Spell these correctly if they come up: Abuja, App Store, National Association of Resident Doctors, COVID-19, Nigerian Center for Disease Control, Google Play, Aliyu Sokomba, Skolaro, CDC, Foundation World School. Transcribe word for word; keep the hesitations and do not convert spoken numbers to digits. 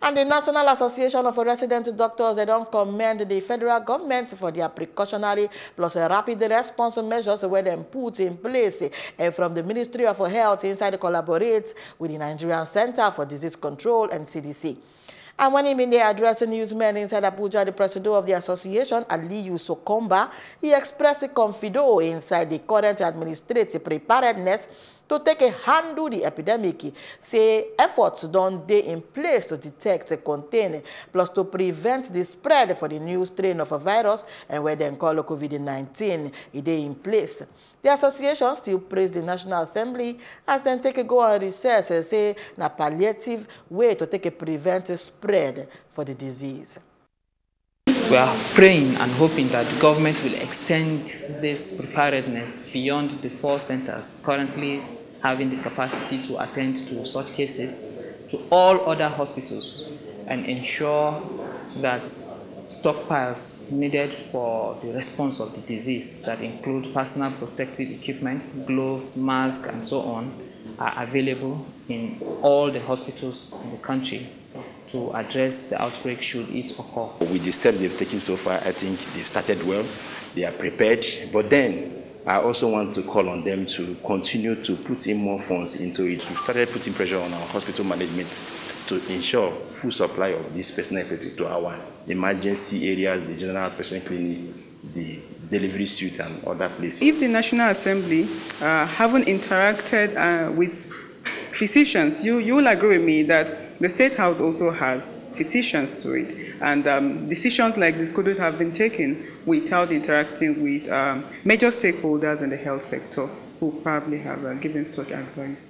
And the National Association of Resident Doctors, they don't commend the federal government for their precautionary plus a rapid response measures where they put in place and from the Ministry of Health inside collaborates with the Nigerian Center for Disease Control and C D C. And when him in the address newsmen inside Abuja, the president of the association, Aliyu Sokomba, he expressed confidence inside the current administrative preparedness to take a handle the epidemic. Say efforts done they in place to detect, contain, plus to prevent the spread for the new strain of a virus and where they call COVID nineteen is they in place. The association still praise the National Assembly as they take a go on research and say na palliative way to take a prevent spread for the disease. We are praying and hoping that the government will extend this preparedness beyond the four centers currently having the capacity to attend to such cases to all other hospitals and ensure that stockpiles needed for the response of the disease that include personal protective equipment, gloves, masks, and so on are available in all the hospitals in the country to address the outbreak should it occur. With the steps they've taken so far, I think they've started well, they are prepared, but then I also want to call on them to continue to put in more funds into it. We've started putting pressure on our hospital management to ensure full supply of this personal to our emergency areas, the general patient clinic, the delivery suite and other places. If the National Assembly uh, haven't interacted uh, with physicians, you, you will agree with me that the State House also has physicians to it, and um, decisions like this couldn't have been taken without interacting with um, major stakeholders in the health sector who probably have uh, given such advice.